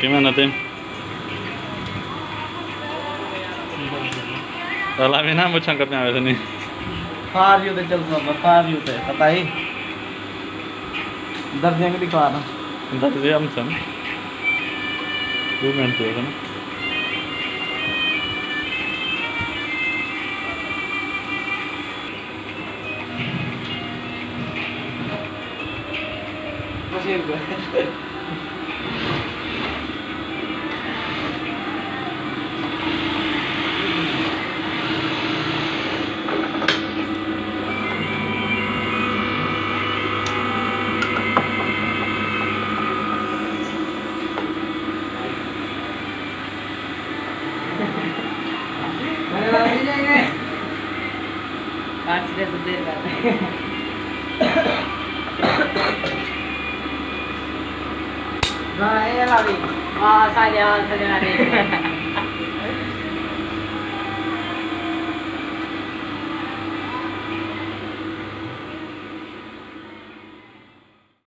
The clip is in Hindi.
Gimana tim? Kalau ini namu cangkapnya apa sini? Far yute चलता है, far yute पता ही दर्जन के दिखा रहा हूँ। दर्जन हम सन मूवमेंट है ना? मशीन को वाह ये वाली वाह साले वाले साले वाले